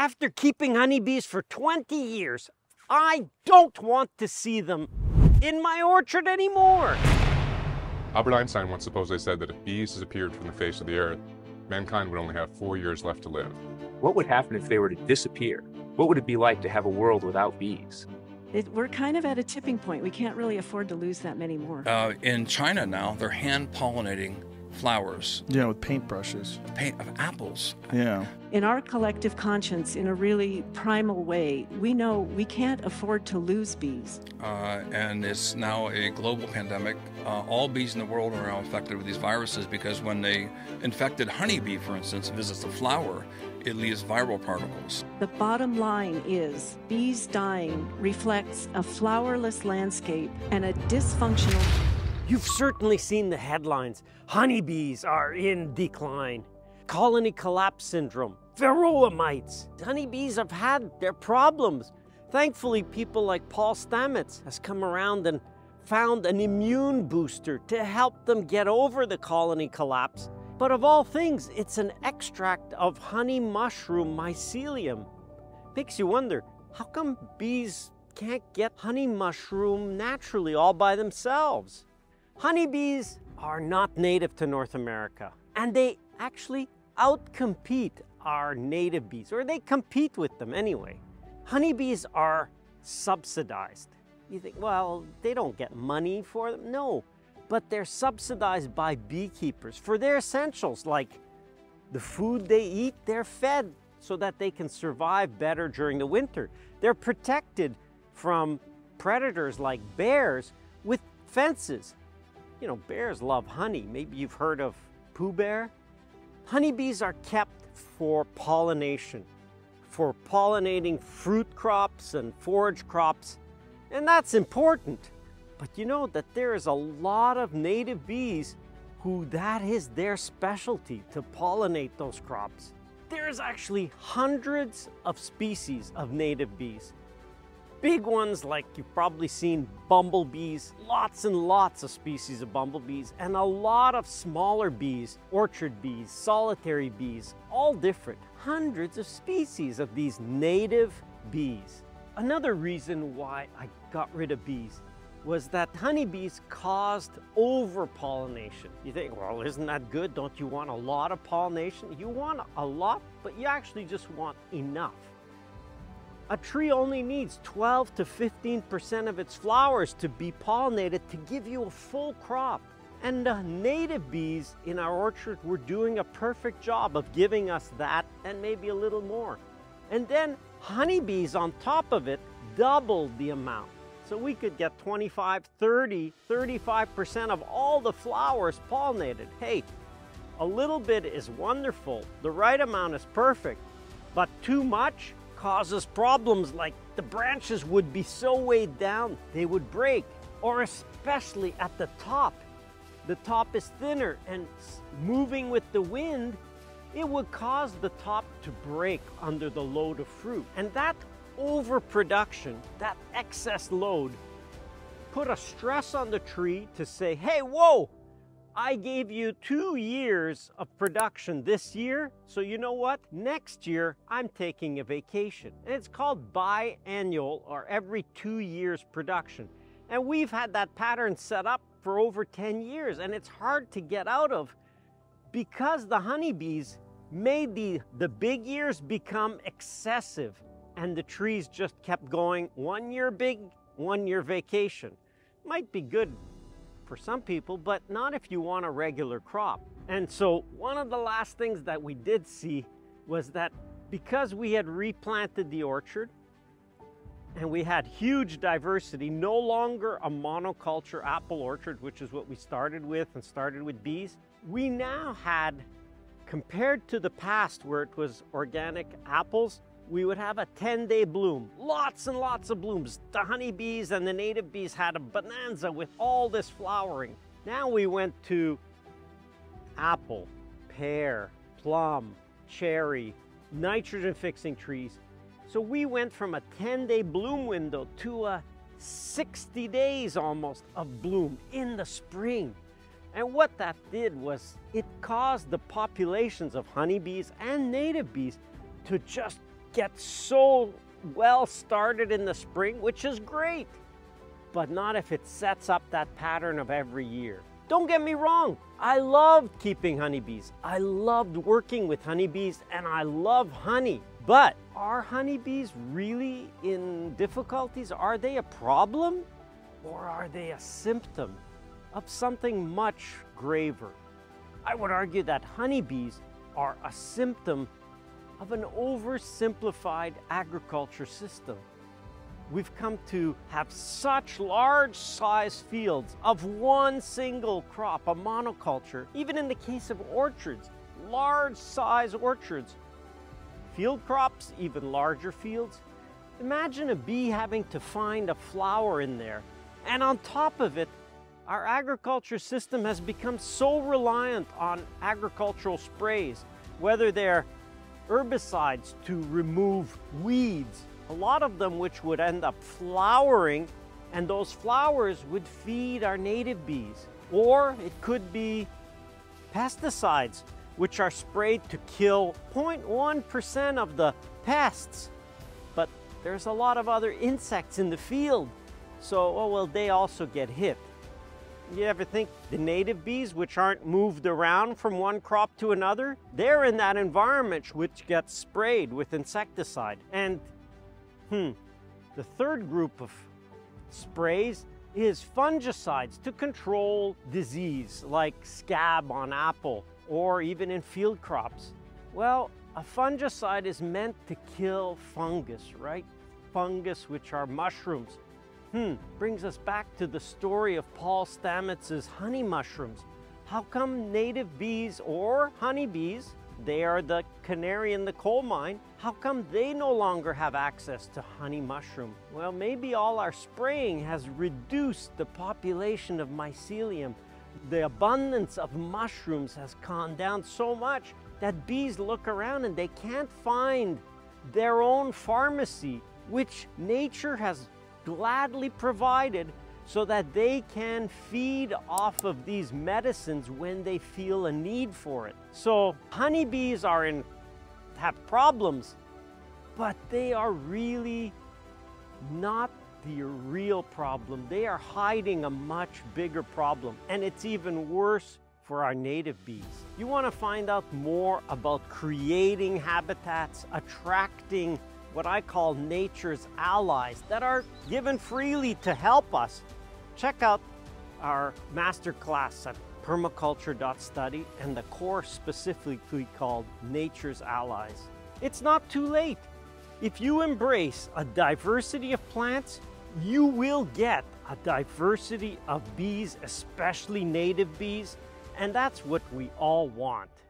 After keeping honeybees for 20 years, I don't want to see them in my orchard anymore. Albert Einstein once supposedly said that if bees disappeared from the face of the earth, mankind would only have 4 years left to live. What would happen if they were to disappear? What would it be like to have a world without bees? We're kind of at a tipping point. We can't really afford to lose that many more. In China now, they're hand-pollinating flowers. Yeah, with paintbrushes. Paint of apples. Yeah. In our collective conscience, in a really primal way, we know we can't afford to lose bees. And it's now a global pandemic. All bees in the world are now infected with these viruses because when they infected honeybee, for instance, visits the flower, it leaves viral particles. The bottom line is bees dying reflects a flowerless landscape and a dysfunctional... You've certainly seen the headlines. Honeybees are in decline. Colony collapse syndrome. Varroa mites. Honeybees have had their problems. Thankfully, people like Paul Stamets has come around and found an immune booster to help them get over the colony collapse. But of all things, it's an extract of honey mushroom mycelium. Makes you wonder, how come bees can't get honey mushroom naturally all by themselves? Honeybees are not native to North America, and they actually outcompete our native bees, or they compete with them anyway. Honeybees are subsidized. You think, well, they don't get money for them. No, but they're subsidized by beekeepers for their essentials, like the food they eat. They're fed so that they can survive better during the winter. They're protected from predators like bears with fences. You know, bears love honey. Maybe you've heard of Pooh Bear. Honeybees are kept for pollination, for pollinating fruit crops and forage crops, and that's important. But you know that there is a lot of native bees who that is their specialty, to pollinate those crops. There's actually hundreds of species of native bees. Big ones like you've probably seen bumblebees, lots and lots of species of bumblebees, and a lot of smaller bees, orchard bees, solitary bees, all different. Hundreds of species of these native bees. Another reason why I got rid of bees was that honeybees caused over-pollination. You think, well, isn't that good? Don't you want a lot of pollination? You want a lot, but you actually just want enough. A tree only needs 12 to 15% of its flowers to be pollinated to give you a full crop. And the native bees in our orchard were doing a perfect job of giving us that and maybe a little more. And then honeybees on top of it doubled the amount. So we could get 25, 30, 35% of all the flowers pollinated. Hey, a little bit is wonderful. The right amount is perfect, but too much causes problems, like the branches would be so weighed down they would break, or especially at the top. The top is thinner and moving with the wind, it would cause the top to break under the load of fruit. And that overproduction, that excess load, put a stress on the tree to say, hey, whoa, I gave you 2 years of production this year, so you know what? Next year, I'm taking a vacation. And it's called biannual, or every 2 years production. And we've had that pattern set up for over 10 years, and it's hard to get out of because the honeybees made the big years become excessive, and the trees just kept going 1 year big, 1 year vacation. Might be good for some people, but not if you want a regular crop. And so one of the last things that we did see was that because we had replanted the orchard and we had huge diversity, no longer a monoculture apple orchard, which is what we started with and started with bees, we now had, compared to the past where it was organic apples, we would have a 10-day bloom, lots and lots of blooms. The honeybees and the native bees had a bonanza with all this flowering. Now we went to apple, pear, plum, cherry, nitrogen-fixing trees. So we went from a 10-day bloom window to a 60 days almost of bloom in the spring. And what that did was it caused the populations of honeybees and native bees to just get so well started in the spring, which is great, but not if it sets up that pattern of every year. Don't get me wrong, I loved keeping honeybees. I loved working with honeybees and I love honey. But are honeybees really in difficulties? Are they a problem or are they a symptom of something much graver? I would argue that honeybees are a symptom of an oversimplified agriculture system. We've come to have such large size fields of one single crop, a monoculture. Even in the case of orchards, large size orchards, field crops, even larger fields. Imagine a bee having to find a flower in there. And on top of it, our agriculture system has become so reliant on agricultural sprays, whether they're herbicides to remove weeds, a lot of them which would end up flowering, and those flowers would feed our native bees. Or it could be pesticides, which are sprayed to kill 0.1% of the pests. But there's a lot of other insects in the field, so oh well, they also get hit. You ever think the native bees, which aren't moved around from one crop to another, they're in that environment which gets sprayed with insecticide. And the third group of sprays is fungicides to control disease like scab on apple or even in field crops. Well, a fungicide is meant to kill fungus, right? Fungus, which are mushrooms. Brings us back to the story of Paul Stamets' honey mushrooms. How come native bees or honeybees, they are the canary in the coal mine, how come they no longer have access to honey mushroom? Well, maybe all our spraying has reduced the population of mycelium. The abundance of mushrooms has gone down so much that bees look around and they can't find their own pharmacy, which nature has gladly provided so that they can feed off of these medicines when they feel a need for it. So honeybees have problems, but they are really not the real problem. They are hiding a much bigger problem, and it's even worse for our native bees. You want to find out more about creating habitats, attracting what I call nature's allies that are given freely to help us, check out our masterclass at permaculture.study and the course specifically called Nature's Allies. It's not too late. If you embrace a diversity of plants, you will get a diversity of bees, especially native bees, and that's what we all want.